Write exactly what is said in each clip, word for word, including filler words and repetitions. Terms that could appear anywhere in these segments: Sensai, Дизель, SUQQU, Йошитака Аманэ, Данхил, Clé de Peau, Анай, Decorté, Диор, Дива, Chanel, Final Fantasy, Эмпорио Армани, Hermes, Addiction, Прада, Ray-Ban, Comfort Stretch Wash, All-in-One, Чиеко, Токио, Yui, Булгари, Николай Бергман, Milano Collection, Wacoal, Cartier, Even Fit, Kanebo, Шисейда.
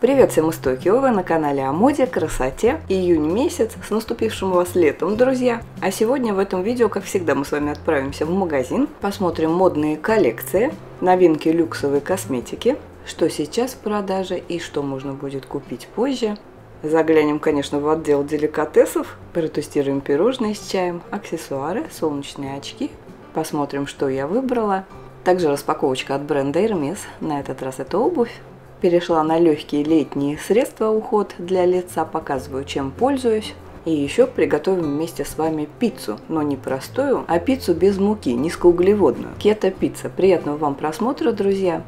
Привет всем из Токио, вы на канале о моде, красоте, июнь месяц, с наступившим вас летом, друзья! А сегодня в этом видео, как всегда, мы с вами отправимся в магазин, посмотрим модные коллекции, новинки люксовой косметики, что сейчас в продаже и что можно будет купить позже. Заглянем, конечно, в отдел деликатесов, протестируем пирожные с чаем, аксессуары, солнечные очки, посмотрим, что я выбрала. Также распаковочка от бренда Hermes, на этот раз это обувь. Перешла на легкие летние средства уход для лица, показываю, чем пользуюсь. И еще приготовим вместе с вами пиццу, но не простую, а пиццу без муки, низкоуглеводную. Кето-пицца. Приятного вам просмотра, друзья!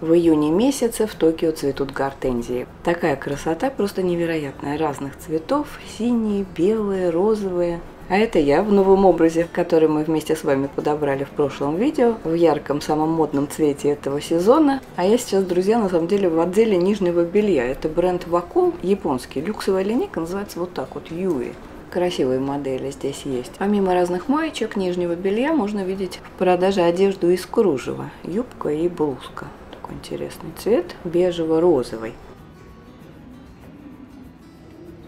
В июне месяце в Токио цветут гортензии. Такая красота просто невероятная, разных цветов, синие, белые, розовые. А это я в новом образе, который мы вместе с вами подобрали в прошлом видео, в ярком, самом модном цвете этого сезона. А я сейчас, друзья, на самом деле в отделе нижнего белья. Это бренд Wacoal, японский. Люксовая линейка называется вот так вот, Yui. Красивые модели здесь есть. Помимо разных маечек, нижнего белья можно видеть в продаже одежду из кружева. Юбка и блузка. Такой интересный цвет, бежево-розовый.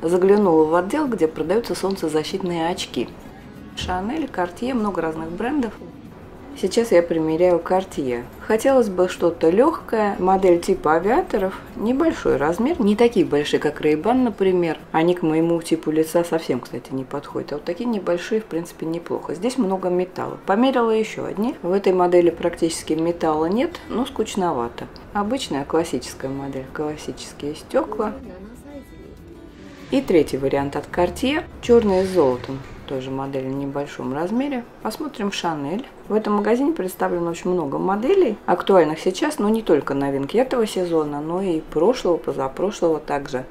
Заглянула в отдел, где продаются солнцезащитные очки. Chanel, Cartier, много разных брендов. Сейчас я примеряю Cartier. Хотелось бы что-то легкое, модель типа авиаторов, небольшой размер, не такие большие, как Ray-Ban, например. Они к моему типу лица совсем, кстати, не подходят. А вот такие небольшие, в принципе, неплохо. Здесь много металла. Померила еще одни. В этой модели практически металла нет, но скучновато. Обычная классическая модель, классические стекла. И третий вариант от Cartier, черный с золотом, тоже модель в небольшом размере. Посмотрим Chanel. В этом магазине представлено очень много моделей, актуальных сейчас, но не только новинки этого сезона, но и прошлого, позапрошлого также.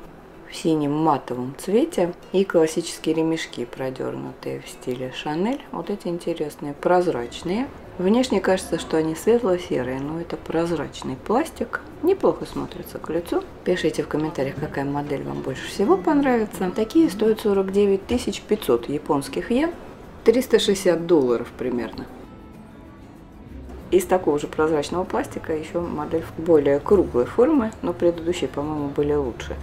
В синем матовом цвете и классические ремешки, продернутые в стиле Chanel. Вот эти интересные, прозрачные. Внешне кажется, что они светло-серые, но это прозрачный пластик. Неплохо смотрится к лицу. Пишите в комментариях, какая модель вам больше всего понравится. Такие стоят сорок девять тысяч пятьсот японских йен, триста шестьдесят долларов примерно. Из такого же прозрачного пластика еще модель более круглой формы, но предыдущие, по-моему, были лучше.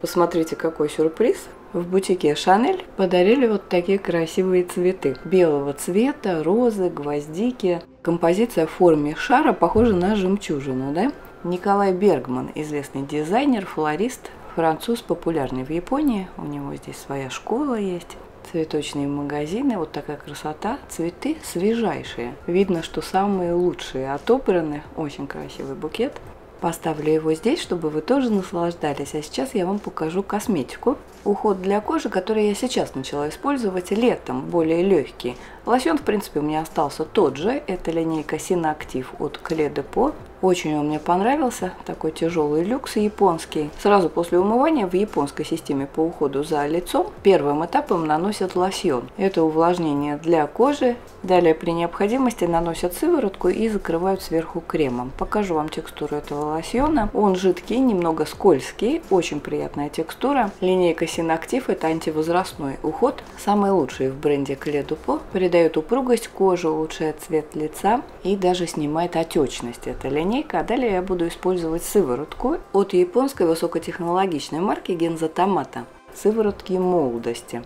Посмотрите, какой сюрприз. В бутике Chanel подарили вот такие красивые цветы. Белого цвета, розы, гвоздики. Композиция в форме шара похожа на жемчужину, да? Николай Бергман, известный дизайнер, флорист, француз, популярный в Японии. У него здесь своя школа есть, цветочные магазины. Вот такая красота. Цветы свежайшие. Видно, что самые лучшие отобраны. Очень красивый букет. Поставлю его здесь, чтобы вы тоже наслаждались. А сейчас я вам покажу косметику. Уход для кожи, который я сейчас начала использовать летом, более легкий. Лосьон, в принципе, у меня остался тот же. Это линейка Synactif от Clé de Peau. Очень он мне понравился. Такой тяжелый люкс японский. Сразу после умывания в японской системе по уходу за лицом первым этапом наносят лосьон. Это увлажнение для кожи. Далее при необходимости наносят сыворотку и закрывают сверху кремом. Покажу вам текстуру этого лосьона. Лосьона. Он жидкий, немного скользкий, очень приятная текстура. Линейка Synactif – это антивозрастной уход, самый лучший в бренде Clé de Peau. Придает упругость кожи, улучшает цвет лица и даже снимает отечность. Это линейка. А далее я буду использовать сыворотку от японской высокотехнологичной марки Ginza Tomato. Сыворотки молодости.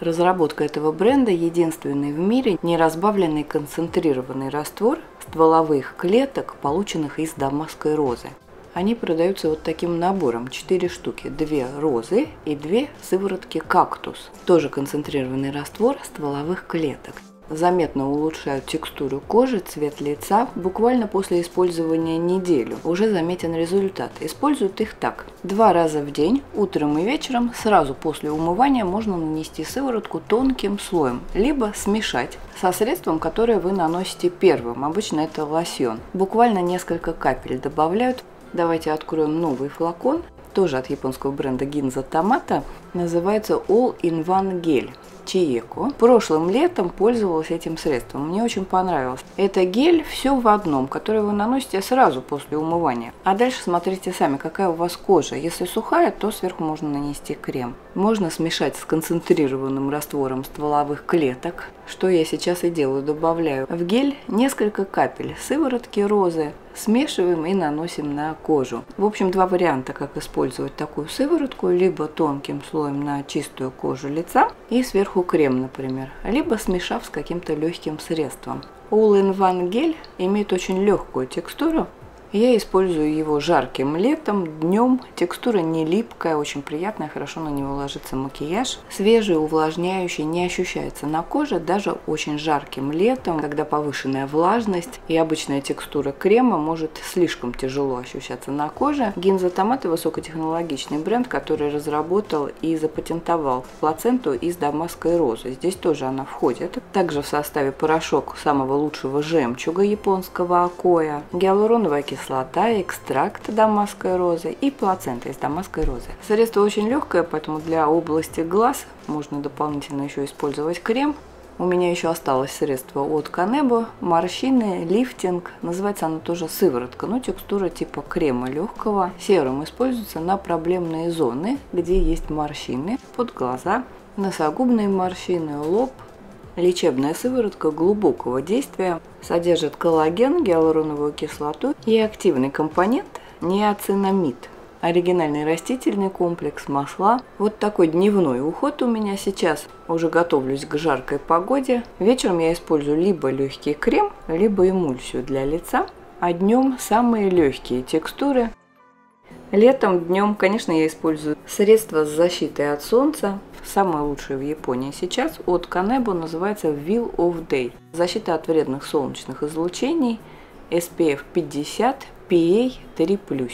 Разработка этого бренда – единственный в мире неразбавленный концентрированный раствор стволовых клеток, полученных из дамасской розы. Они продаются вот таким набором, четыре штуки, две розы и две сыворотки кактус. Тоже концентрированный раствор стволовых клеток. Заметно улучшают текстуру кожи, цвет лица. Буквально после использования неделю уже заметен результат. Используют их так. Два раза в день, утром и вечером, сразу после умывания можно нанести сыворотку тонким слоем, либо смешать со средством, которое вы наносите первым. Обычно это лосьон. Буквально несколько капель добавляют. Давайте откроем новый флакон. Тоже от японского бренда Ginza Tomato. называется All-in-One гель Чиеко. Прошлым летом пользовалась этим средством, мне очень понравилось. Это гель все в одном, который вы наносите сразу после умывания. А дальше смотрите сами, какая у вас кожа. Если сухая, то сверху можно нанести крем. Можно смешать с концентрированным раствором стволовых клеток, что я сейчас и делаю, добавляю в гель несколько капель сыворотки розы. Смешиваем и наносим на кожу. В общем, два варианта, как использовать такую сыворотку. Либо тонким слоем на чистую кожу лица и сверху крем, например. Либо смешав с каким-то легким средством. All-in-One гель имеет очень легкую текстуру. Я использую его жарким летом, днем. Текстура не липкая, очень приятная, хорошо на него ложится макияж. Свежий, увлажняющий, не ощущается на коже даже очень жарким летом, когда повышенная влажность и обычная текстура крема может слишком тяжело ощущаться на коже. Ginza Tomato — высокотехнологичный бренд, который разработал и запатентовал плаценту из дамасской розы. Здесь тоже она входит. Также в составе порошок самого лучшего жемчуга японского акоя, гиалуроновая кислота, кислота, экстракт дамасской розы и плацента из дамасской розы. Средство очень легкое, поэтому для области глаз можно дополнительно еще использовать крем. У меня еще осталось средство от Canebo, морщины, лифтинг. Называется оно тоже сыворотка, но текстура типа крема легкого. Серум используется на проблемные зоны, где есть морщины, под глаза, носогубные морщины, лоб. Лечебная сыворотка глубокого действия, содержит коллаген, гиалуроновую кислоту и активный компонент неоцинамид. Оригинальный растительный комплекс, масла. Вот такой дневной уход у меня сейчас. Уже готовлюсь к жаркой погоде. Вечером я использую либо легкий крем, либо эмульсию для лица, а днем самые легкие текстуры. Летом, днем, конечно, я использую средства с защитой от солнца. Самое лучшее в Японии сейчас от Kanebo называется Veil of Day. Защита от вредных солнечных излучений эс пи эф пятьдесят пи эй три плюс.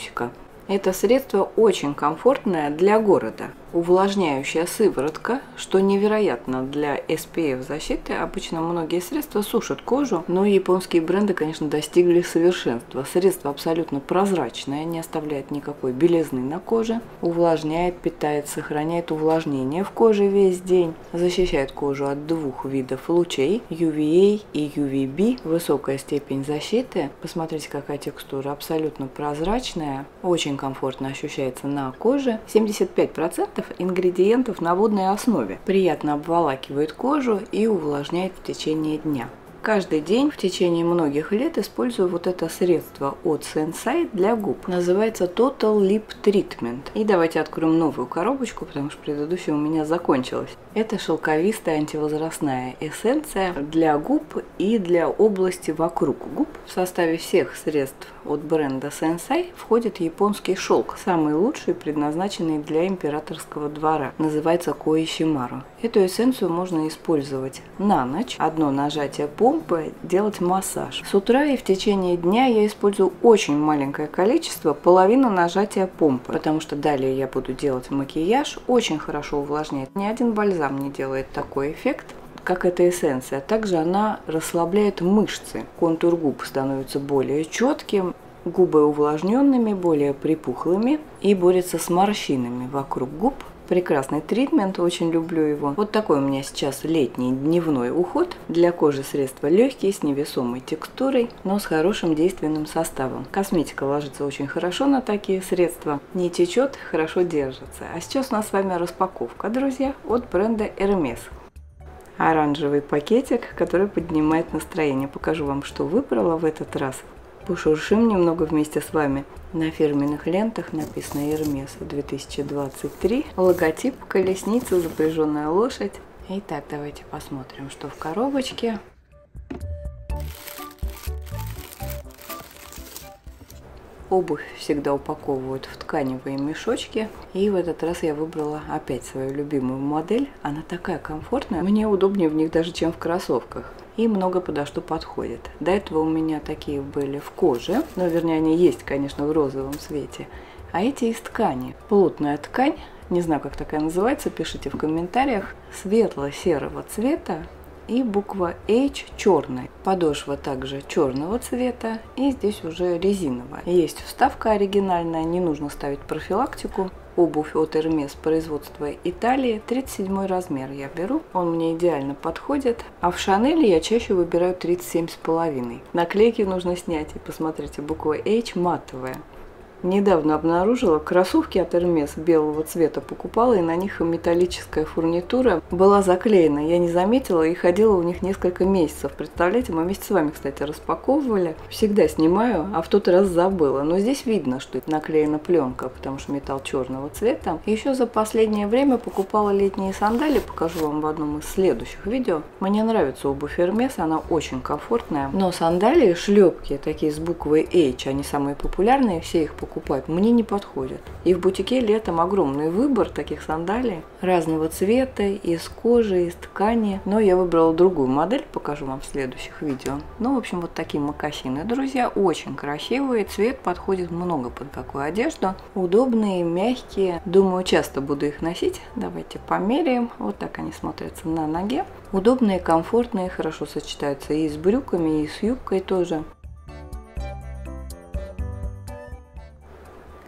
Это средство очень комфортное для города. Увлажняющая сыворотка, что невероятно для эс пи эф защиты. Обычно многие средства сушат кожу, но японские бренды, конечно, достигли совершенства. Средство абсолютно прозрачное, не оставляет никакой белизны на коже, увлажняет, питает, сохраняет увлажнение в коже весь день, защищает кожу от двух видов лучей ю ви эй и ю ви би, высокая степень защиты. Посмотрите, какая текстура, абсолютно прозрачная, очень комфортно ощущается на коже. семьдесят пять процентов ингредиентов на водной основе. Приятно обволакивает кожу и увлажняет в течение дня. Каждый день в течение многих лет использую вот это средство от Sensai для губ. Называется Total Lip Treatment. И давайте откроем новую коробочку, потому что предыдущая у меня закончилась. Это шелковистая антивозрастная эссенция для губ и для области вокруг губ. В составе всех средств от бренда Sensai входит японский шелк, самый лучший, предназначенный для императорского двора. Называется Koishimaru. Эту эссенцию можно использовать на ночь, одно нажатие по делать массаж. С утра и в течение дня я использую очень маленькое количество, половину нажатия помпы, потому что далее я буду делать макияж, очень хорошо увлажняет. Ни один бальзам не делает такой эффект, как эта эссенция. Также она расслабляет мышцы, контур губ становится более четким, губы увлажненными, более припухлыми и борется с морщинами вокруг губ. Прекрасный тритмент, очень люблю его. Вот такой у меня сейчас летний дневной уход. Для кожи средства легкие, с невесомой текстурой, но с хорошим действенным составом. Косметика ложится очень хорошо на такие средства, не течет, хорошо держится. А сейчас у нас с вами распаковка, друзья, от бренда Hermes. Оранжевый пакетик, который поднимает настроение. Покажу вам, что выбрала в этот раз. Пошуршим немного вместе с вами. На фирменных лентах написано Hermes две тысячи двадцать три, логотип колесница, запряженная лошадь. Итак, давайте посмотрим, что в коробочке. Обувь всегда упаковывают в тканевые мешочки. И в этот раз я выбрала опять свою любимую модель. Она такая комфортная. Мне удобнее в них даже, чем в кроссовках. И много подо что подходит. До этого у меня такие были в коже. Но, вернее, они есть, конечно, в розовом цвете. А эти из ткани. Плотная ткань. Не знаю, как такая называется. Пишите в комментариях. Светло-серого цвета. И буква H черная. Подошва также черного цвета. И здесь уже резиновая. Есть вставка оригинальная, не нужно ставить профилактику. Обувь от Hermes, производства Италии, тридцать седьмой размер я беру, он мне идеально подходит. А в Chanel я чаще выбираю тридцать семь с половиной. Наклейки нужно снять, и посмотрите, буква H матовая. Недавно обнаружила кроссовки от Hermes белого цвета, покупала, и на них металлическая фурнитура была заклеена. Я не заметила и ходила у них несколько месяцев. Представляете, мы вместе с вами, кстати, распаковывали. Всегда снимаю, а в тот раз забыла. Но здесь видно, что наклеена пленка, потому что металл черного цвета. Еще за последнее время покупала летние сандали, покажу вам в одном из следующих видео. Мне нравится обувь Hermes, она очень комфортная. Но сандалии, шлепки, такие с буквой H, они самые популярные, все их покупают. Покупать мне не подходит. И в бутике летом огромный выбор таких сандалий разного цвета, из кожи, из ткани. Но я выбрала другую модель, покажу вам в следующих видео. Ну, в общем, вот такие мокасины, друзья, очень красивые. Цвет подходит много под такую одежду. Удобные, мягкие. Думаю, часто буду их носить. Давайте померяем. Вот так они смотрятся на ноге. Удобные, комфортные, хорошо сочетаются и с брюками, и с юбкой тоже.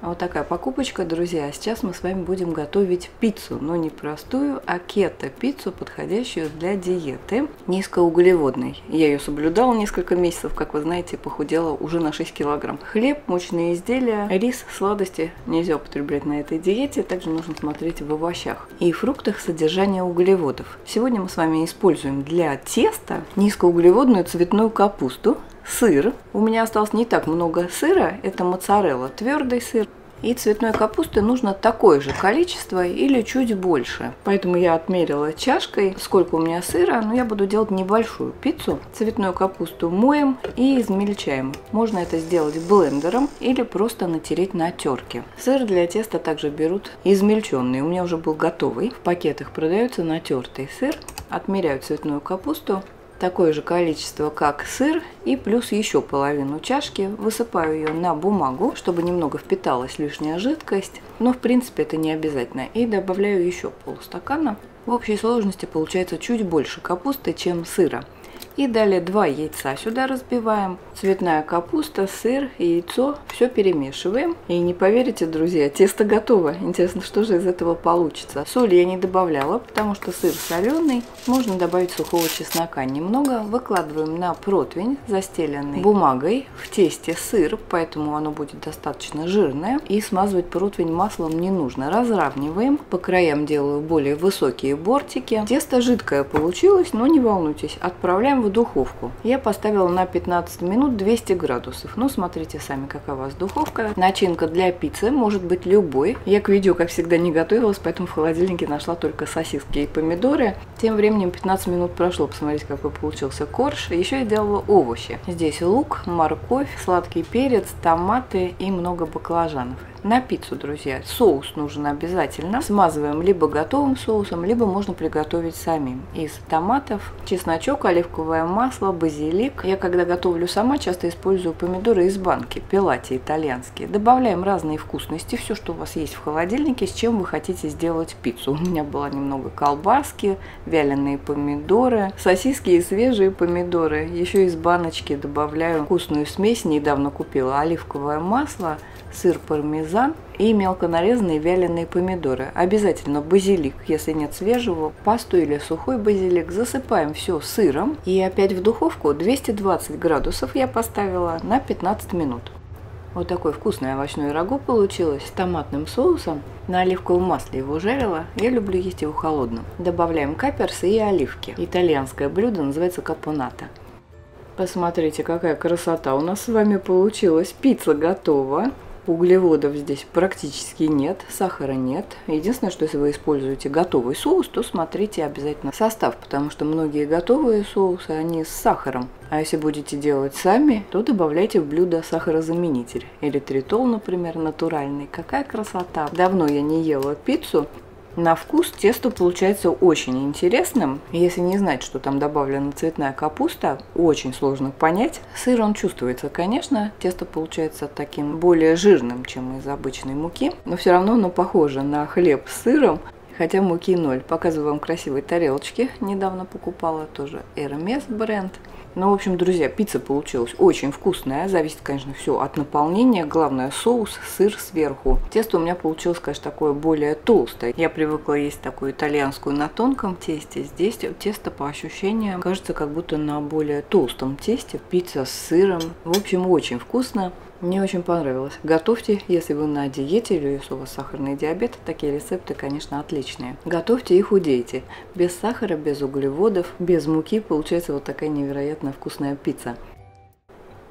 Вот такая покупочка, друзья. Сейчас мы с вами будем готовить пиццу, но не простую, а кето-пиццу, подходящую для диеты, низкоуглеводной. Я ее соблюдала несколько месяцев, как вы знаете, похудела уже на шесть килограмм. Хлеб, мучные изделия, рис, сладости нельзя употреблять на этой диете, также нужно смотреть в овощах и фруктах содержание углеводов. Сегодня мы с вами используем для теста низкоуглеводную цветную капусту, сыр. У меня осталось не так много сыра, это моцарелла, твердый сыр. И цветной капусты нужно такое же количество или чуть больше. Поэтому я отмерила чашкой, сколько у меня сыра, но я буду делать небольшую пиццу. Цветную капусту моем и измельчаем. Можно это сделать блендером или просто натереть на терке. Сыр для теста также берут измельченный. У меня уже был готовый. В пакетах продается натертый сыр. Отмеряю цветную капусту. Такое же количество, как сыр, и плюс еще половину чашки. Высыпаю ее на бумагу, чтобы немного впиталась лишняя жидкость, но в принципе это не обязательно. И добавляю еще полстакана. В общей сложности получается чуть больше капусты, чем сыра. И далее два яйца сюда разбиваем. Цветная капуста, сыр, яйцо. Все перемешиваем. И не поверите, друзья, тесто готово. Интересно, что же из этого получится. Соль я не добавляла, потому что сыр соленый. Можно добавить сухого чеснока немного. Выкладываем на противень, застеленный бумагой. В тесте сыр, поэтому оно будет достаточно жирное. И смазывать противень маслом не нужно. Разравниваем. По краям делаю более высокие бортики. Тесто жидкое получилось, но не волнуйтесь. Отправляем в духовку. Я поставила на пятнадцать минут двести градусов. Ну, смотрите сами, какая у вас духовка. Начинка для пиццы может быть любой. Я к видео, как всегда, не готовилась, поэтому в холодильнике нашла только сосиски и помидоры. Тем временем пятнадцать минут прошло. Посмотрите, какой получился корж. Еще я делала овощи. Здесь лук, морковь, сладкий перец, томаты и много баклажанов. На пиццу, друзья, соус нужен обязательно. Смазываем либо готовым соусом, либо можно приготовить самим. Из томатов, чесночок, оливковое масло, базилик. Я, когда готовлю сама, часто использую помидоры из банки, пилати итальянские. Добавляем разные вкусности, все, что у вас есть в холодильнике, с чем вы хотите сделать пиццу. У меня было немного колбаски, вяленые помидоры, сосиски и свежие помидоры. Еще из баночки добавляю вкусную смесь, недавно купила, оливковое масло, сыр пармезан и мелко нарезанные вяленые помидоры. Обязательно базилик, если нет свежего, пасту или сухой базилик. Засыпаем все сыром и опять в духовку. Двести двадцать градусов я поставила на пятнадцать минут. Вот такой вкусный овощной рагу получилось с томатным соусом. На оливковом масле его жарила. Я люблю есть его холодным. Добавляем каперсы и оливки. Итальянское блюдо называется капоната. Посмотрите, какая красота у нас с вами получилась. Пицца готова. Углеводов здесь практически нет, сахара нет. Единственное, что если вы используете готовый соус, то смотрите обязательно состав, потому что многие готовые соусы, они с сахаром. А если будете делать сами, то добавляйте в блюдо сахарозаменитель. Или тритол, например, натуральный. Какая красота! Давно я не ела пиццу. На вкус тесто получается очень интересным. Если не знать, что там добавлена цветная капуста, очень сложно понять. Сыр, он чувствуется, конечно. Тесто получается таким более жирным, чем из обычной муки. Но все равно оно похоже на хлеб с сыром. Хотя муки ноль. Показываю вам красивые тарелочки. Недавно покупала тоже Hermes бренд. Ну, в общем, друзья, пицца получилась очень вкусная. Зависит, конечно, все от наполнения. Главное, соус, сыр сверху. Тесто у меня получилось, конечно, такое более толстое. Я привыкла есть такую итальянскую на тонком тесте. Здесь тесто, по ощущениям, кажется, как будто на более толстом тесте. Пицца с сыром. В общем, очень вкусно. Мне очень понравилось. Готовьте, если вы на диете или если у вас сахарный диабет. Такие рецепты, конечно, отличные. Готовьте и худейте. Без сахара, без углеводов, без муки получается вот такая невероятно вкусная пицца.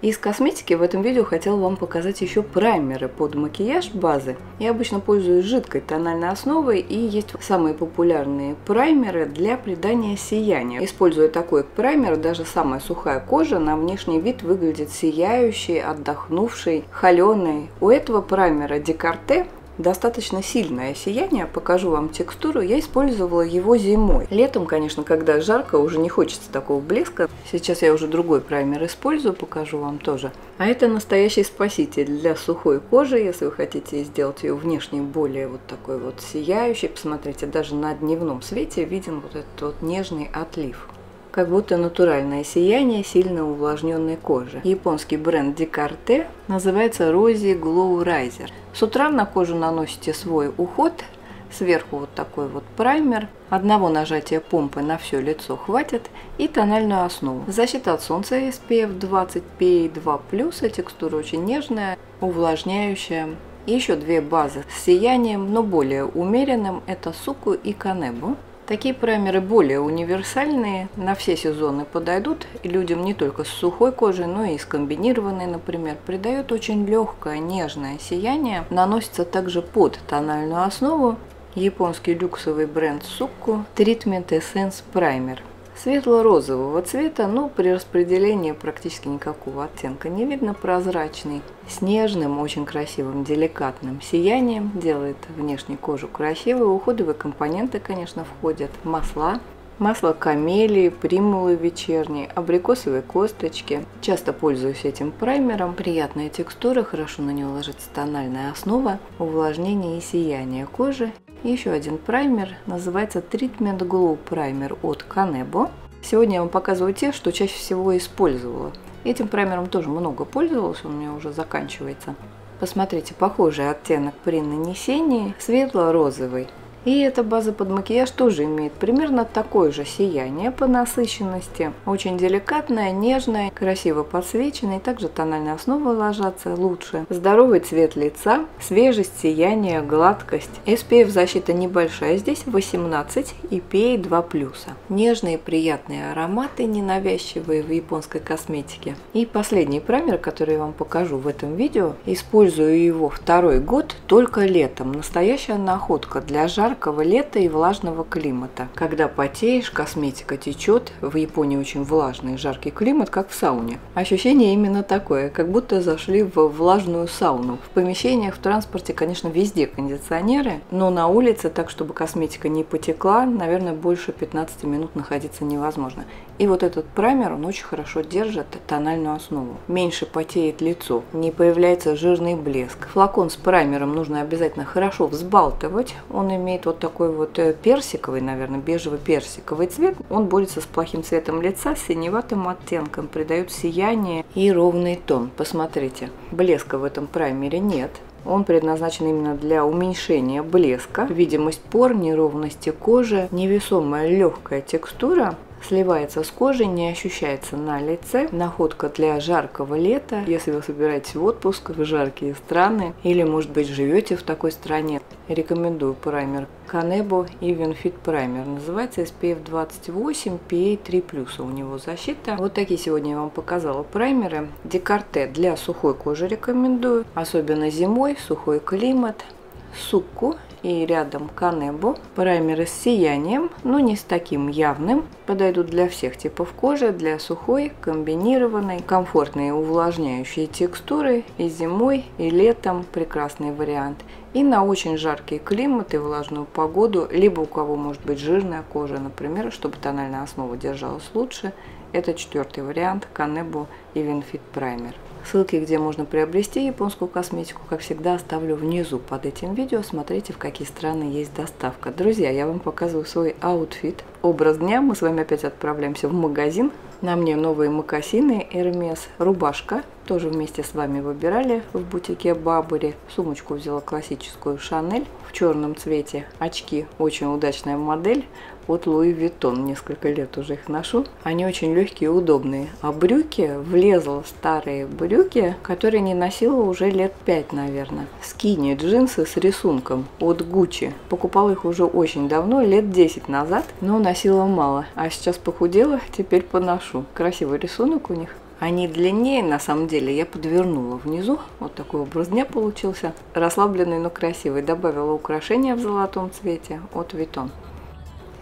Из косметики в этом видео хотела вам показать еще праймеры под макияж базы. Я обычно пользуюсь жидкой тональной основой, и есть самые популярные праймеры для придания сияния. Используя такой праймер, даже самая сухая кожа на внешний вид выглядит сияющей, отдохнувшей, холеной. У этого праймера Декорте достаточно сильное сияние, покажу вам текстуру. Я использовала его зимой. Летом, конечно, когда жарко, уже не хочется такого блеска. Сейчас я уже другой праймер использую, покажу вам тоже. А это настоящий спаситель для сухой кожи, если вы хотите сделать ее внешне более вот такой вот сияющей. Посмотрите, даже на дневном свете виден вот этот вот нежный отлив. Как будто натуральное сияние сильно увлажненной кожи. Японский бренд Декорте называется Rosy Glow Riser. С утра на кожу наносите свой уход, сверху вот такой вот праймер. Одного нажатия помпы на все лицо хватит. И тональную основу. Защита от солнца эс пи эф двадцать, пи эй два плюс. Текстура очень нежная, увлажняющая. И еще две базы с сиянием, но более умеренным. Это сукку и Канебо. Такие праймеры более универсальные, на все сезоны подойдут, и людям не только с сухой кожей, но и с комбинированной, например, придает очень легкое, нежное сияние, наносится также под тональную основу. Японский люксовый бренд сукку Treatment Essence Primer. Светло-розового цвета, но при распределении практически никакого оттенка не видно, прозрачный, с нежным, очень красивым, деликатным сиянием, делает внешнюю кожу красивой, уходовые компоненты, конечно, входят, масла, масло камелии, примулы вечерние, абрикосовые косточки. Часто пользуюсь этим праймером, приятная текстура, хорошо на нее ложится тональная основа, увлажнение и сияние кожи. Еще один праймер, называется Treatment Glow Primer от Canebo. Сегодня я вам показываю те, что чаще всего использовала. Этим праймером тоже много пользовалась, он у меня уже заканчивается. Посмотрите, похожий оттенок при нанесении, светло-розовый. И эта база под макияж тоже имеет примерно такое же сияние по насыщенности. Очень деликатная, нежная, красиво подсвеченная. И также тональная основа ложатся лучше. Здоровый цвет лица, свежесть, сияние, гладкость. эс пи эф защита небольшая, здесь восемнадцать и пи эй два плюс. Нежные, приятные ароматы, ненавязчивые в японской косметике. И последний праймер, который я вам покажу в этом видео. Использую его второй год, только летом. Настоящая находка для жар жаркого лета и влажного климата. Когда потеешь, косметика течет. В Японии очень влажный и жаркий климат, как в сауне. Ощущение именно такое, как будто зашли в влажную сауну. В помещениях, в транспорте, конечно, везде кондиционеры, но на улице, так чтобы косметика не потекла, наверное, больше пятнадцати минут находиться невозможно. И вот этот праймер, он очень хорошо держит тональную основу. Меньше потеет лицо, не появляется жирный блеск. Флакон с праймером нужно обязательно хорошо взбалтывать. Он имеет вот такой вот персиковый, наверное, бежево-персиковый цвет. Он борется с плохим цветом лица, с синеватым оттенком, придает сияние и ровный тон. Посмотрите, блеска в этом праймере нет. Он предназначен именно для уменьшения блеска. Видимость пор, неровности кожи, невесомая легкая текстура. Сливается с кожей, не ощущается на лице. Находка для жаркого лета. Если вы собираетесь в отпуск в жаркие страны или, может быть, живете в такой стране, рекомендую праймер Kanebo Even Fit Primer. Называется эс пи эф двадцать восемь, пи эй три плюс у него защита. Вот такие сегодня я вам показала праймеры. Декорте для сухой кожи рекомендую. Особенно зимой, сухой климат. сукку и рядом Канебо. Праймеры с сиянием, но не с таким явным. Подойдут для всех типов кожи, для сухой, комбинированной, комфортные увлажняющие текстуры и зимой, и летом. Прекрасный вариант. И на очень жаркий климат и влажную погоду, либо у кого может быть жирная кожа, например, чтобы тональная основа держалась лучше. Это четвертый вариант Канебо Even Fit Primer. Ссылки, где можно приобрести японскую косметику, как всегда, оставлю внизу под этим видео. Смотрите, в какие страны есть доставка. Друзья, я вам показываю свой аутфит. Образ дня. Мы с вами опять отправляемся в магазин. На мне новые мокасины Hermes, рубашка, тоже вместе с вами выбирали в бутике Бабери. Сумочку взяла классическую Chanel в черном цвете. Очки, очень удачная модель от Louis Vuitton, несколько лет уже их ношу. Они очень легкие и удобные. А брюки, влезла в старые брюки, которые не носила уже лет пять, наверное. Скини джинсы с рисунком от Гуччи. Покупала их уже очень давно, лет десять назад, но носила мало. А сейчас похудела, теперь поношу. Красивый рисунок у них. Они длиннее, на самом деле, я подвернула внизу. Вот такой образ дня получился. Расслабленный, но красивый. Добавила украшения в золотом цвете от Vuitton.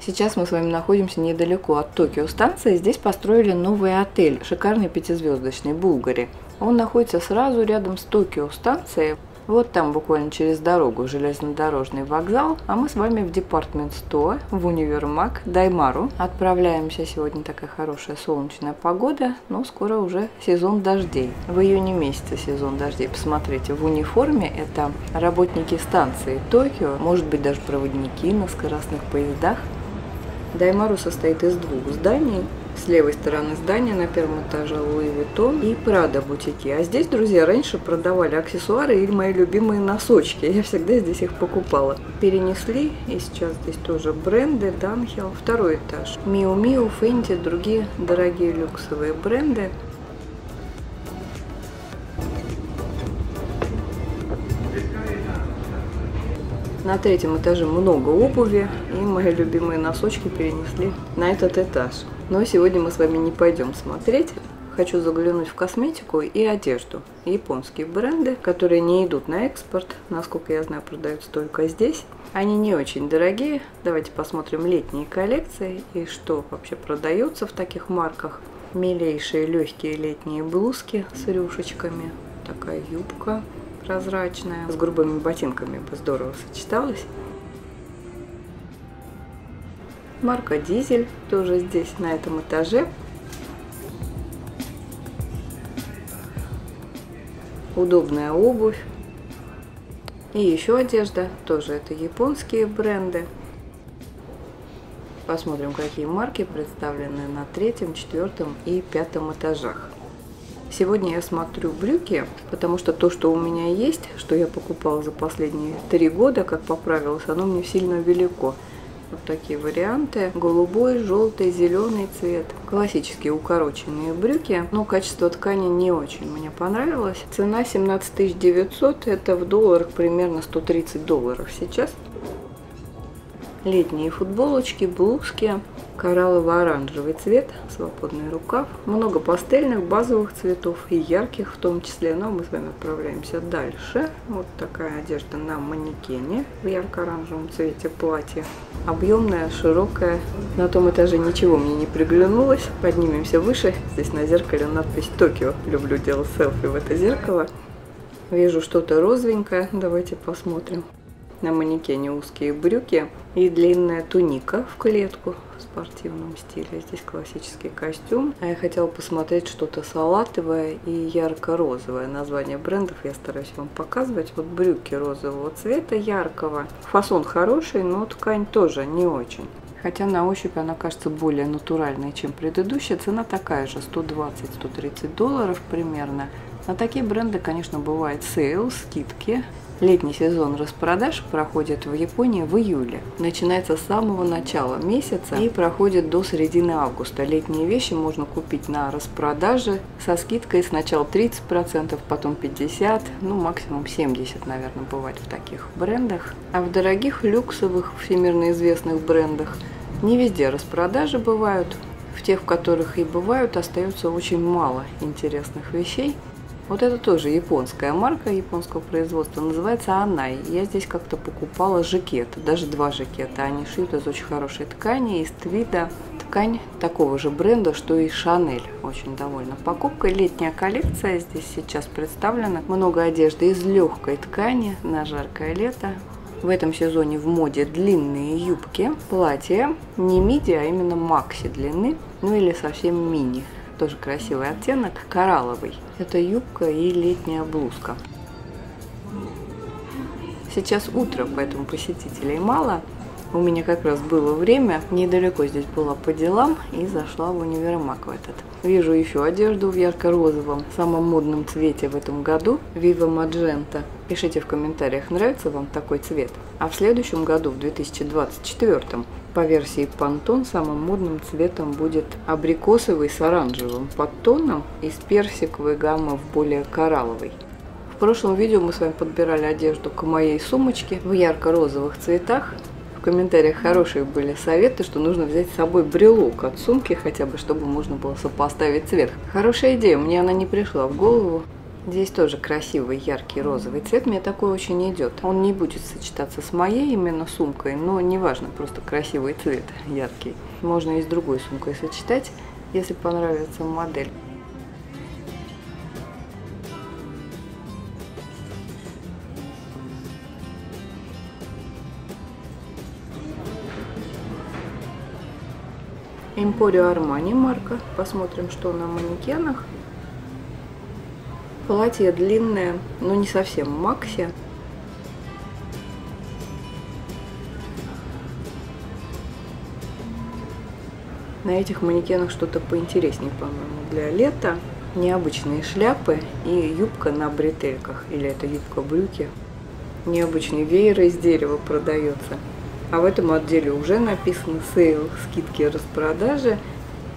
Сейчас мы с вами находимся недалеко от Токио станции. Здесь построили новый отель, шикарный пятизвездочный, Булгари. Он находится сразу рядом с Токио станцией. Вот там буквально через дорогу железнодорожный вокзал, а мы с вами в департмент сто в универмаг Даймару. Отправляемся, сегодня такая хорошая солнечная погода, но скоро уже сезон дождей. В июне месяце сезон дождей, посмотрите, в униформе это работники станции Токио, может быть даже проводники на скоростных поездах. Даймару состоит из двух зданий. С левой стороны здания на первом этаже Louis Vuitton и Прада бутики. А здесь, друзья, раньше продавали аксессуары и мои любимые носочки. Я всегда здесь их покупала. Перенесли, и сейчас здесь тоже бренды, Данхил, второй этаж. Миу-Миу, Фенти, другие дорогие люксовые бренды. На третьем этаже много обуви, и мои любимые носочки перенесли на этот этаж. Но сегодня мы с вами не пойдем смотреть. Хочу заглянуть в косметику и одежду. Японские бренды, которые не идут на экспорт, насколько я знаю, продаются только здесь. Они не очень дорогие. Давайте посмотрим летние коллекции и что вообще продается в таких марках. Милейшие легкие летние блузки с рюшечками. Такая юбка прозрачная. С грубыми ботинками бы здорово сочеталась. Марка Дизель тоже здесь, на этом этаже. Удобная обувь. И еще одежда, тоже это японские бренды. Посмотрим, какие марки представлены на третьем, четвертом и пятом этажах. Сегодня я смотрю брюки, потому что то, что у меня есть, что я покупала за последние три года, как поправилось, оно мне сильно велико. Вот такие варианты. Голубой, желтый, зеленый цвет. Классические укороченные брюки, но качество ткани не очень мне понравилось. Цена семнадцать тысяч девятьсот, это в долларах примерно сто тридцать долларов сейчас. Летние футболочки, блузки, кораллово-оранжевый цвет, свободный рукав. Много пастельных, базовых цветов и ярких в том числе. Но мы с вами отправляемся дальше. Вот такая одежда на манекене в ярко-оранжевом цвете платье. Объемная, широкая. На том этаже ничего мне не приглянулось. Поднимемся выше. Здесь на зеркале надпись «Токио». Люблю делать селфи в это зеркало. Вижу что-то розовенькое. Давайте посмотрим. На манекене узкие брюки и длинная туника в клетку в спортивном стиле. Здесь классический костюм. А я хотела посмотреть что-то салатовое и ярко-розовое. Название брендов я стараюсь вам показывать. Вот брюки розового цвета яркого. Фасон хороший, но ткань тоже не очень. Хотя на ощупь она кажется более натуральной, чем предыдущая. Цена такая же, сто двадцать — сто тридцать долларов примерно. На такие бренды, конечно, бывает сейл, скидки. Летний сезон распродаж проходит в Японии в июле. Начинается с самого начала месяца и проходит до середины августа. Летние вещи можно купить на распродаже со скидкой сначала тридцать процентов, потом пятьдесят процентов, ну максимум семьдесят процентов, наверное, бывает в таких брендах. А в дорогих, люксовых, всемирно известных брендах не везде распродажи бывают. В тех, в которых и бывают, остается очень мало интересных вещей. Вот это тоже японская марка, японского производства, называется Анай. Я здесь как-то покупала жакет, даже два жакета. Они шьют из очень хорошей ткани, из твида. Ткань такого же бренда, что и Шанель. Очень довольна покупкой. Летняя коллекция здесь сейчас представлена. Много одежды из легкой ткани на жаркое лето. В этом сезоне в моде длинные юбки, платья, не миди, а именно макси длины, ну или совсем мини. Тоже красивый оттенок, коралловый. Это юбка и летняя блузка. Сейчас утро, поэтому посетителей мало. У меня как раз было время, недалеко здесь была по делам и зашла в универмаг в этот. Вижу еще одежду в ярко-розовом, самом модном цвете в этом году, Viva Magenta. Пишите в комментариях, нравится вам такой цвет. А в следующем году, в две тысячи двадцать четвёртом, по версии Pantone, самым модным цветом будет абрикосовый с оранжевым подтоном и с персиковой гаммы в более коралловый. В прошлом видео мы с вами подбирали одежду к моей сумочке в ярко-розовых цветах. В комментариях хорошие были советы, что нужно взять с собой брелок от сумки хотя бы, чтобы можно было сопоставить цвет. Хорошая идея, мне она не пришла в голову. Здесь тоже красивый яркий розовый цвет, мне такой очень идет. Он не будет сочетаться с моей именно сумкой, но неважно, просто красивый цвет, яркий. Можно и с другой сумкой сочетать, если понравится модель. Эмпорио Армани марка. Посмотрим, что на манекенах. Платье длинное, но не совсем макси. На этих манекенах что-то поинтереснее, по-моему, для лета. Необычные шляпы и юбка на бретельках. Или это юбка-брюки. Необычный веер из дерева продается. А в этом отделе уже написано сейл, скидки, распродажи.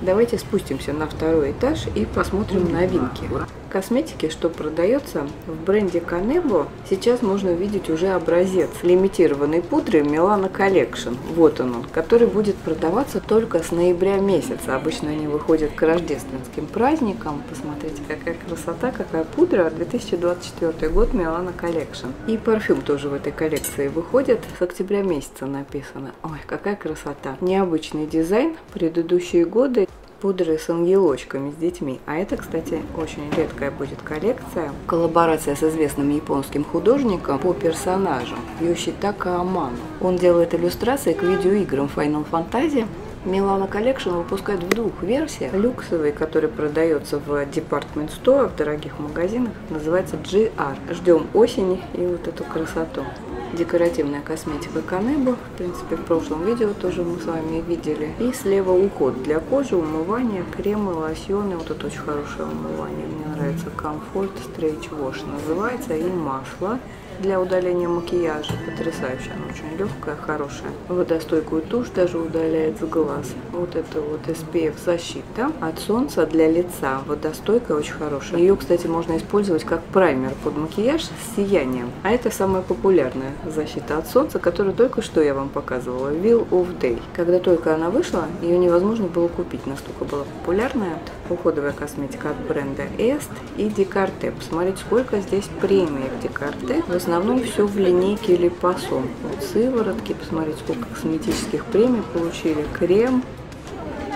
Давайте спустимся на второй этаж и посмотрим новинки. Косметики, что продается в бренде Canebo, сейчас можно увидеть уже образец лимитированной пудры Milano Collection. Вот он, который будет продаваться только с ноября месяца. Обычно они выходят к рождественским праздникам. Посмотрите, какая красота, какая пудра. две тысячи двадцать четвёртый год, Milano Collection. И парфюм тоже в этой коллекции выходит. С октября месяца написано. Ой, какая красота. Необычный дизайн. Предыдущие годы пудры с ангелочками, с детьми. А это, кстати, очень редкая будет коллекция. Коллаборация с известным японским художником по персонажам Йошитака Аману. Он делает иллюстрации к видеоиграм Final Fantasy. Milano Collection выпускает в двух версиях. Люксовый, который продается в Department Store, в дорогих магазинах, называется джи ар. Ждем осени и вот эту красоту. Декоративная косметика Канебо. В принципе, в прошлом видео тоже мы с вами видели. И слева уход для кожи, умывание, кремы, лосьоны. Вот это очень хорошее умывание. Мне нравится Comfort Stretch Wash называется. И масло для удаления макияжа. Потрясающее, оно очень легкое, хорошее. Водостойкую тушь даже удаляет с глаз. Вот это вот эс пи эф защита от солнца для лица. Водостойкая, очень хорошая. Ее, кстати, можно использовать как праймер под макияж с сиянием. А это самая популярная защита от солнца, которую только что я вам показывала. Veil of Day. Когда только она вышла, ее невозможно было купить. Настолько была популярная. Уходовая косметика от бренда Est и Декорте. Посмотрите, сколько здесь премий в Декорте. В основном все в линейке или пасон. Вот сыворотки, посмотрите, сколько косметических премий получили. Крем.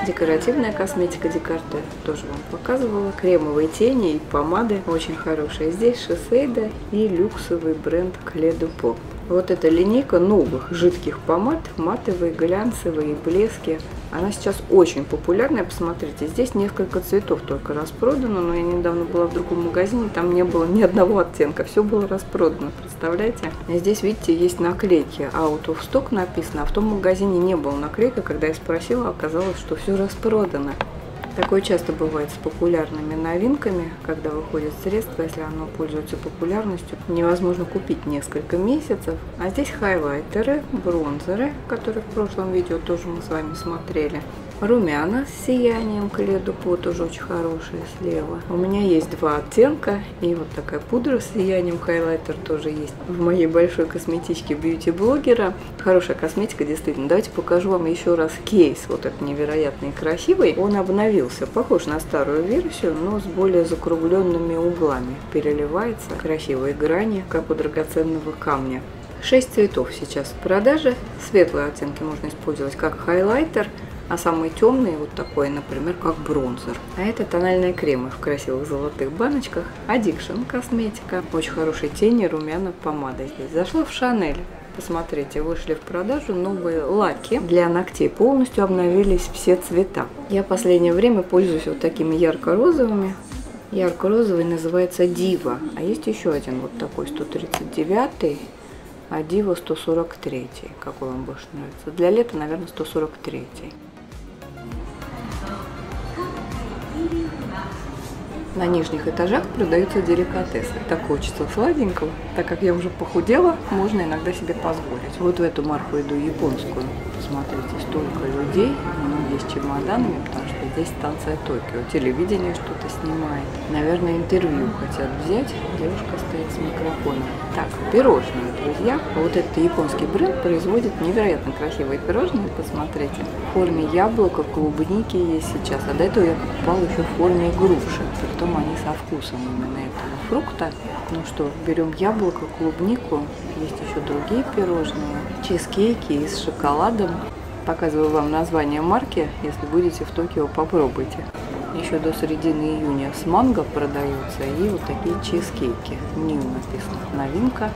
Декоративная косметика Декорте, тоже вам показывала. Кремовые тени и помады очень хорошие. Здесь Шисейда и люксовый бренд Clé de Peau. Вот эта линейка новых жидких помад, матовые, глянцевые, блески. Она сейчас очень популярная, посмотрите, здесь несколько цветов только распродано, но я недавно была в другом магазине, там не было ни одного оттенка, все было распродано, представляете? Здесь, видите, есть наклейки, out of stock написано, а в том магазине не было наклейка, когда я спросила, оказалось, что все распродано. Такое часто бывает с популярными новинками, когда выходит средство, если оно пользуется популярностью, невозможно купить несколько месяцев. А здесь хайлайтеры, бронзеры, которые в прошлом видео тоже мы с вами смотрели. Румяна с сиянием Clé de Peau, тоже очень хорошие слева. У меня есть два оттенка и вот такая пудра с сиянием, хайлайтер тоже есть в моей большой косметичке бьюти-блогера. Хорошая косметика, действительно. Давайте покажу вам еще раз кейс, вот этот невероятный и красивый. Он обновился, похож на старую версию, но с более закругленными углами. Переливается, красивые грани, как у драгоценного камня. Шесть цветов сейчас в продаже. Светлые оттенки можно использовать как хайлайтер, а самые темные вот такой, например, как бронзер. А это тональные кремы в красивых золотых баночках. Addiction косметика. Очень хорошие тени, румяна, помада здесь. Зашла в Chanel. Посмотрите, вышли в продажу новые лаки для ногтей. Полностью обновились все цвета. Я в последнее время пользуюсь вот такими ярко-розовыми. Ярко-розовый называется Дива. А есть еще один вот такой, сто тридцать девятый. а Дива сто сорок три. Какой вам больше нравится? Для лета, наверное, сто сорок три. На нижних этажах продаются деликатесы. Так хочется сладенького. Так как я уже похудела, можно иногда себе позволить. Вот в эту марку иду, японскую. Посмотрите, столько людей. Многие с чемоданами, потому что здесь станция Токио. Телевидение что-то снимает. Наверное, интервью хотят взять. Девушка стоит с микрофоном. Так, пирожные, друзья. Вот этот японский бренд производит невероятно красивые пирожные. Посмотрите. В форме яблока, клубники есть сейчас. А до этого я покупала еще в форме груши. Они со вкусом именно этого фрукта. Ну что, берем яблоко, клубнику. Есть еще другие пирожные. Чизкейки с шоколадом. Показываю вам название марки. Если будете в Токио, попробуйте. Еще до середины июня с манго продаются. И вот такие чизкейки. Миу написано. Новинка.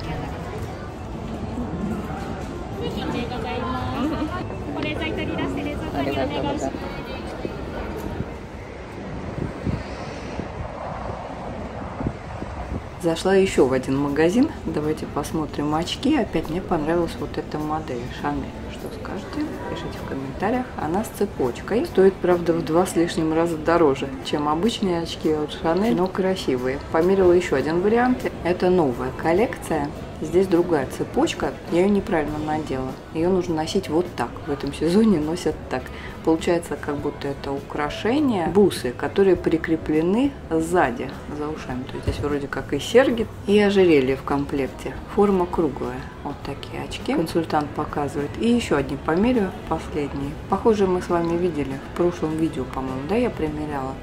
Зашла еще в один магазин. Давайте посмотрим очки. Опять мне понравилась вот эта модель Chanel. Что скажете? Пишите в комментариях. Она с цепочкой. Стоит, правда, в два с лишним раза дороже, чем обычные очки от Chanel, но красивые. Померила еще один вариант. Это новая коллекция. Здесь другая цепочка. Я ее неправильно надела. Ее нужно носить вот так. В этом сезоне носят так. Получается, как будто это украшение, бусы, которые прикреплены сзади за ушами. То есть здесь вроде как и серьги, и ожерелье в комплекте. Форма круглая. Вот такие очки. Консультант показывает. И еще одни померю, последние. Похоже, мы с вами видели в прошлом видео, по-моему, да, я примеряла.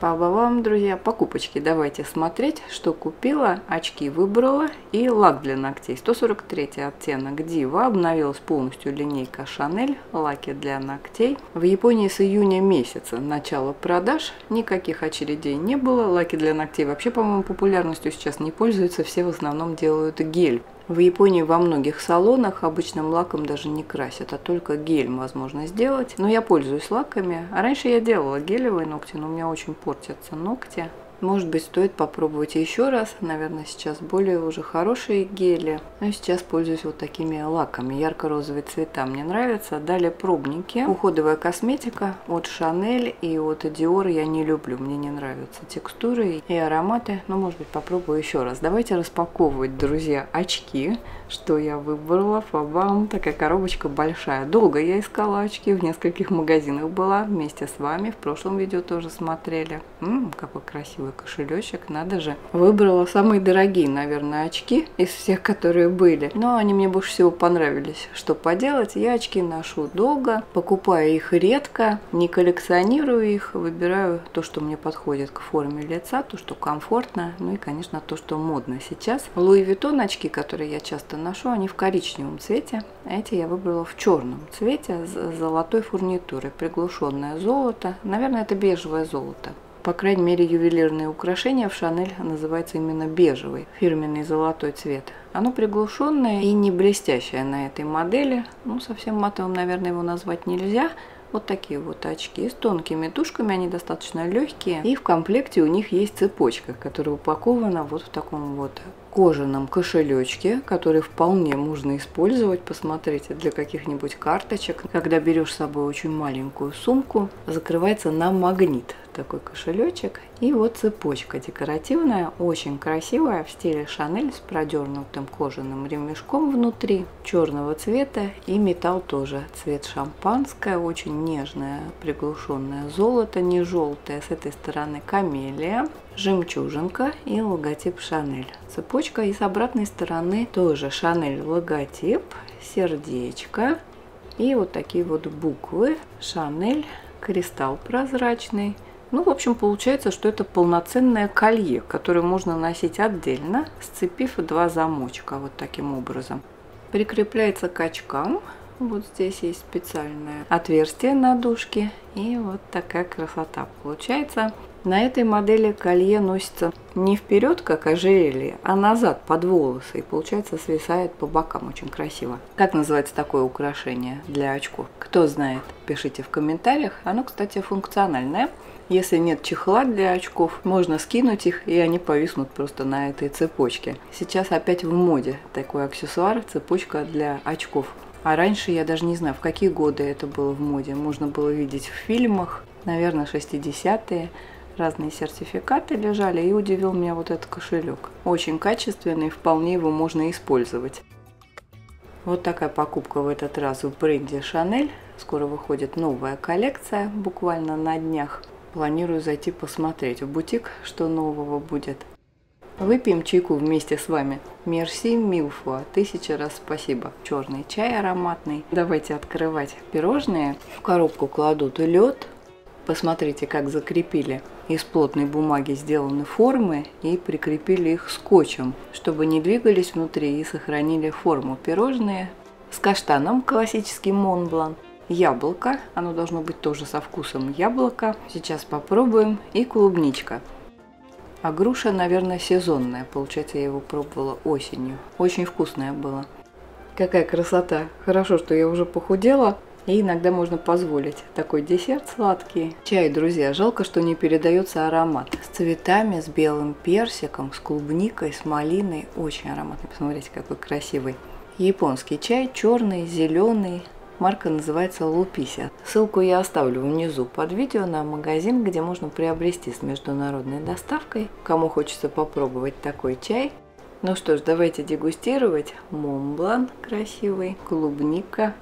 Па-ба-бам, друзья, покупочки. Давайте смотреть, что купила, очки выбрала и лак для ногтей. сто сорок третий оттенок Дива. Обновилась полностью линейка Шанель, лаки для ногтей. В Японии с июня месяца начало продаж, никаких очередей не было. Лаки для ногтей вообще, по-моему, популярностью сейчас не пользуются, все в основном делают гель. В Японии во многих салонах обычным лаком даже не красят, а только гель возможно сделать. Но я пользуюсь лаками. А раньше я делала гелевые ногти, но у меня очень портятся ногти. Может быть, стоит попробовать еще раз. Наверное, сейчас более уже хорошие гели. Но сейчас пользуюсь вот такими лаками. Ярко-розовые цвета мне нравятся. Далее пробники. Уходовая косметика от Шанель и от Диор я не люблю. Мне не нравятся текстуры и ароматы. Но, может быть, попробую еще раз. Давайте распаковывать, друзья, очки. Что я выбрала? Фабам. Такая коробочка большая. Долго я искала очки. В нескольких магазинах была. Вместе с вами. В прошлом видео тоже смотрели. Ммм, какой красивый кошелечек, надо же. Выбрала самые дорогие, наверное, очки из всех, которые были. Но они мне больше всего понравились. Что поделать, я очки ношу долго, покупаю их редко, не коллекционирую их, выбираю то, что мне подходит к форме лица, то, что комфортно, ну и, конечно, то, что модно сейчас. Louis Vuitton очки, которые я часто ношу, они в коричневом цвете. Эти я выбрала в черном цвете с золотой фурнитурой. Приглушенное золото. Наверное, это бежевое золото. По крайней мере, ювелирные украшения в Шанель называются именно бежевый, фирменный золотой цвет. Оно приглушенное и не блестящее на этой модели. Ну, совсем матовым, наверное, его назвать нельзя. Вот такие вот очки с тонкими тушками, они достаточно легкие. И в комплекте у них есть цепочка, которая упакована вот в таком вот кожаном кошелечке, который вполне можно использовать, посмотрите, для каких-нибудь карточек. Когда берешь с собой очень маленькую сумку, закрывается на магнит такой кошелечек. И вот цепочка декоративная, очень красивая, в стиле Шанель, с продернутым кожаным ремешком внутри, черного цвета, и металл тоже цвет шампанское, очень нежное приглушенное золото, не желтое, с этой стороны камелия, жемчужинка и логотип Шанель. Цепочка, и с обратной стороны тоже Шанель логотип, сердечко и вот такие вот буквы Шанель, кристалл прозрачный. Ну, в общем, получается, что это полноценное колье, которое можно носить отдельно, сцепив два замочка вот таким образом. Прикрепляется к очкам. Вот здесь есть специальное отверстие на дужке. И вот такая красота получается. На этой модели колье носится не вперед, как ожерелье, а назад, под волосы. И получается, свисает по бокам очень красиво. Как называется такое украшение для очков? Кто знает, пишите в комментариях. Оно, кстати, функциональное. Если нет чехла для очков, можно скинуть их, и они повиснут просто на этой цепочке. Сейчас опять в моде такой аксессуар, цепочка для очков. А раньше я даже не знаю, в какие годы это было в моде. Можно было видеть в фильмах, наверное, шестидесятые. Разные сертификаты лежали, и удивил меня вот этот кошелек. Очень качественный, вполне его можно использовать. Вот такая покупка в этот раз в бренде Chanel. Скоро выходит новая коллекция, буквально на днях. Планирую зайти посмотреть в бутик, что нового будет. Выпьем чайку вместе с вами. Мерси, милфуа, тысяча раз спасибо. Черный чай ароматный. Давайте открывать пирожные. В коробку кладут лед. Посмотрите, как закрепили. Из плотной бумаги сделаны формы и прикрепили их скотчем, чтобы не двигались внутри и сохранили форму. Пирожные с каштаном, классический монблан. Яблоко, оно должно быть тоже со вкусом яблока. Сейчас попробуем. И клубничка. А груша, наверное, сезонная. Получается, я его пробовала осенью. Очень вкусная была. Какая красота! Хорошо, что я уже похудела. И иногда можно позволить такой десерт сладкий. Чай, друзья, жалко, что не передается аромат. С цветами, с белым персиком, с клубникой, с малиной. Очень ароматный. Посмотрите, какой красивый. Японский чай, черный, зеленый. Марка называется Лупися. Ссылку я оставлю внизу под видео на магазин, где можно приобрести с международной доставкой. Кому хочется попробовать такой чай. Ну что ж, давайте дегустировать. Монблан красивый, клубника.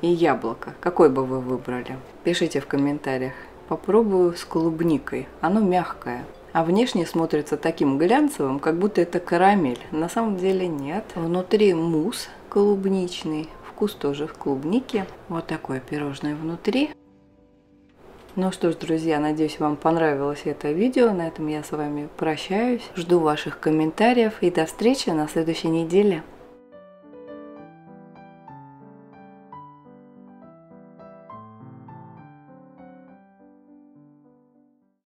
И яблоко. Какой бы вы выбрали? Пишите в комментариях. Попробую с клубникой. Оно мягкое. А внешне смотрится таким глянцевым, как будто это карамель. На самом деле нет. Внутри мусс клубничный. Вкус тоже в клубнике. Вот такое пирожное внутри. Ну что ж, друзья, надеюсь, вам понравилось это видео. На этом я с вами прощаюсь. Жду ваших комментариев и до встречи на следующей неделе.